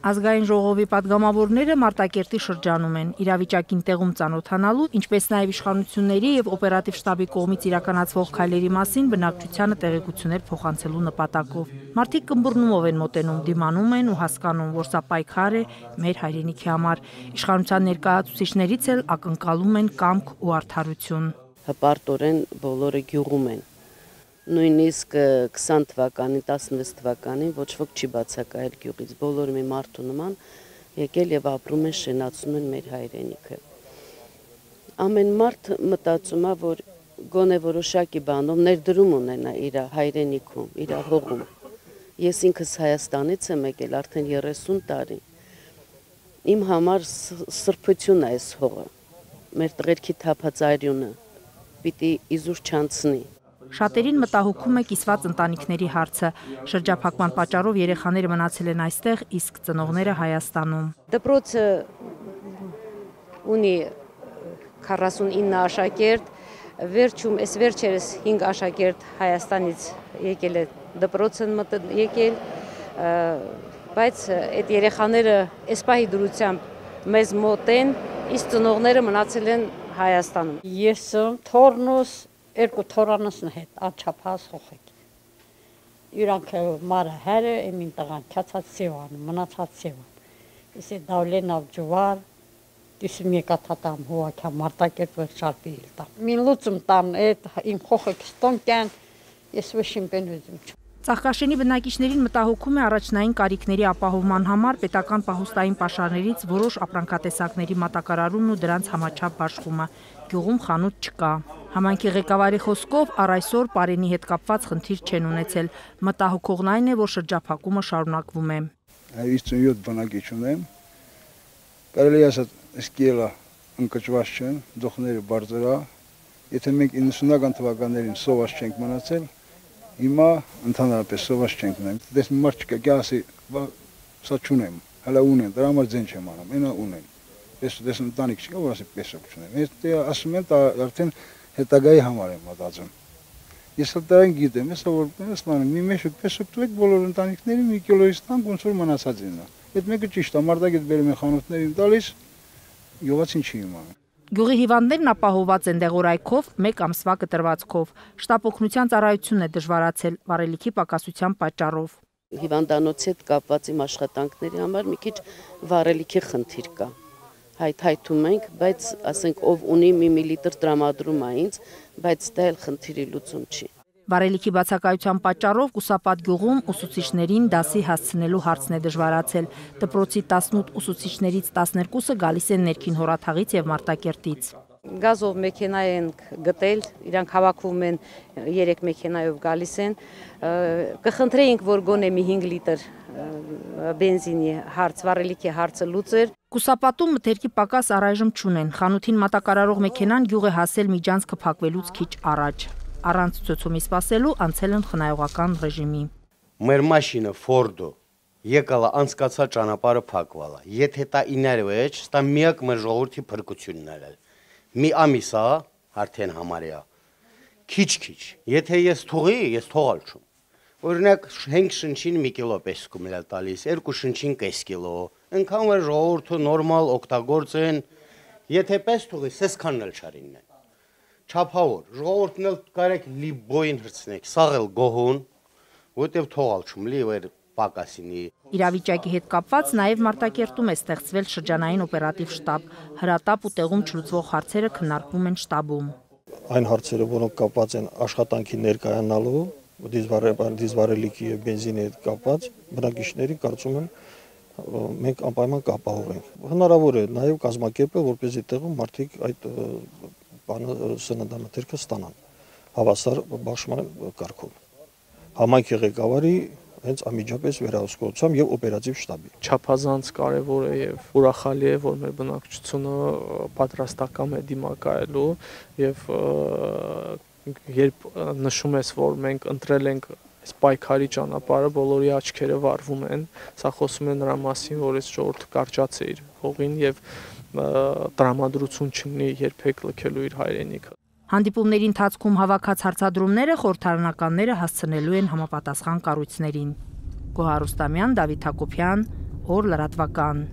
Ազգային ժողովի պատգամավորները Մարտակերտի շրջանում են իրավիճակին տեղում ծանոթանալու, ինչպես նաև իշխանությունների եւ օպերատիվ շտաբի կողմից իրականացվող քայլերի մասին բնակչությանը տեղեկություններ փոխանցելու նպատակով։ Մարտիկ կմբռնումով են մոտենում, դիմանում են ու հասկանում, որ սա պայքար է մեր հայրենիքի համար։ Իշխանության ներկայացուցիչներից էլ ակնկալում են կամք ու արդարություն։ Հպարտորեն բոլորը գյուղում են։ Նույնիսկ 20 թվականին, 16 թվականին ոչ ոք չի բացակայել գյուղից, բոլորը մի մարդու նման եկել եւ ապրում են, շենացնում են մեր հայրենիքը։ Ամեն մարդ մտածում է, որ գոնե որոշակի բանով ներդրում ունենա իր հայրենիքում, իր հողում։ Ես ինքս Հայաստանից եմ եկել արդեն 30 տարի։ Իմ համար սրբություն է այս հողը։ Մեր տղերքի թափած արյունը պիտի իզուր չանցնի։ Շատերին մտահոգում է կիսված ընտանիքների հարցը։ Շրջափակման պատճառով երեխաները մնացել են այստեղ, իսկ ծնողները Հայաստանում։ Դպրոցը ունի 49 աշակերտ, վերջում էս վերջերս 5 աշակերտ Հայաստանից եկել է, դպրոցն եկել, բայց այդ երեխաները էս պահի դրությամբ մեզ մոտ են, իսկ ծնողները մնացել են Հայաստանում։ Ես թորնոս Երկու թորանոցն հետ աչափահաս խոխեք։ Իրանք մարը հերը, իմին տղան քյացած Սևան, մնացած Սևան։ Իսկ Դավլենով Ջուվար, դիսմ եկաթատամ հուակա Մարտակերտ վեր շարպի տան։ Մին լուծում տան այդ իմ խոխեք ստոնքան, ես վշին բնուզում։ Ծաղկաշենի բնակիչներին մտահոգում է առաջնային կարիքների ապահովման համար պետական պահուստային պաշարներից որոշ ապրանքատեսակների մատակարարումն ու դրանց համաչափ բաշխումը։ Գյուղում խանութ չկա։ Համանքի ղեկավարի խոսքով առ այսօր Պարենի հետ կապված խնդիր չեն ունեցել։ Մտահոգողն այն է, որ շրջափակումը շարունակվում է։ 57 բնակիչ ունեմ։ Կարելի է ասել, սկիլը ընկճված չեն, ձողները բարձր է։ Եթե մենք 90-ական թվականներին սոված չենք մնացել, հիմա ընդհանրապես սոված չենք մնացել։ Դες մի մարդ չկա, ասի, սա չունեմ, հələ ունեմ, դրա համար ձեն չեմ անում, այնա ունեմ։ Դες ընտանիք չկա, որ ասի, պեսոք չունեմ։ Եթե ասում են, արդեն հետագայի համար եմ մտածում։ Ես էլ դրան գիտեմ, ես որ մի մեջ պեսոք տուեք բոլոր ընտանիքների մի կիլոյից տանք, ոնց որ մնացած իննա։ Այդ մեկը ճիշտ է, Մարտակերտ բերում են խանութներ իմ տալիս, գյուղացին չի իմանում։ Գյուղի հիվանդներն ապահովված են դեղորայքով, 1 ամսվա կտրվածքով։ Շտապ օգնության ծառայությունն է դժվարացել վարելիքի պակասության պատճառով։ Հիվանդանոցի հետ կապված իմ աշխատանքների համար մի քիչ վարելիքի խնդիր կա։ Հայթայթում ենք, բայց ասենք ով ունի մի միլիտր տրամադրում այնց, բայց դա էլ խնդիրի լուծում չի։ Վարելիքի բացակայության պատճառով Կուսապատ գյուղում ուսուցիչներին դասի հասցնելու հարցն է դժվարացել։ Դպրոցի 18 ուսուցիչներից 12-ը գալիս են ներքին Հորաթաղից եւ Մարտակերտից։ Գազով մեքենա են գտել, իրանք հավաքվում են 3 մեքենայով գալիս են։ Կխնդրեինք, որ գոնե մի 5 լիտր բենզինի հարց, վարելիքի հարցը լուծեր։ Կուսապատում մթերքի պակաս առայժմ չունեն, խանութին մատակարարող մեքենան գյուղ է հասել միջանցքը փակվելուց քիչ առաջ։ Առանց ծոցումի սպասելու անցել են խնայողական ռեժիմի։ Մեր մաշինը Ֆորդո եկալա անցկացած ճանապարհը փակվալա։ Եթե դա իներվեջ, ստա միակ մեր ժողովրդի փրկությունն էր։ Մի ամիս է արդեն համարյա։ Քիչ-քիչ։ Եթե ես թողի, ես թողալ չեմ։ Օրինակ 5 շնչին 1 կիլո պես կումել տալիս, 2 շնչին 5 կիլո։ Ընքան որ ժողովուրդը նորմալ օգտագործ են, եթե պես թողի, սեսքանն էլ չարինն են։ Չափավոր, ժողովուրդն էլ կարեք լիբոյին հրցնեք, սաղ էլ գոհուն, որտեվ թողալ չում լի վեր պակասինի։ Իրավիճակի հետ կապված նաև Մարտակերտում է ստեղծվել շրջանային օպերատիվ շտաբ։ Հրատապ ու տեղում չլուծվող հարցերը քննարկվում են շտաբում։ Այն հարցերը, որոնք կապված են աշխատանքի ներկայանալու, դիզվարելիքի եւ բենզինի հետ կապված, բնակիչների կարծում եմ մենք անպայման կապահովենք։ Հնարավոր է նաև կազմակերպել, որպեսզի տեղում մարդիկ այդ սննդամթերքը ստանան հավասար բաշխման կարգով։ Համայնքի ղեկավարի հենց անմիջապես վերահսկողությամբ եւ օպերատիվ շտաբի։ Չափազանց կարեւոր է եւ ուրախալի է, որ մեր բնակչությունը պատրաստական է դիմակայելու եւ երբ նշում ես, որ մենք ընտրել ենք այս պայքարի ճանապարհը, բոլորի աչքերը վառվում են, սա խոսում է նրա մասին, որ այս ժողովուրդը կարճաց է իր հողին եւ տրամադրություն չունի երբեք լքելու իր հայրենիքը։ Հանդիպումների ընթացքում հավաքած հարցադրումները խորհրդարանականները հասցնելու են համապատասխան կառույցներին։ Գոհար Ռուստամյան, Դավիթ Հակոբյան, Հոր լրատվական։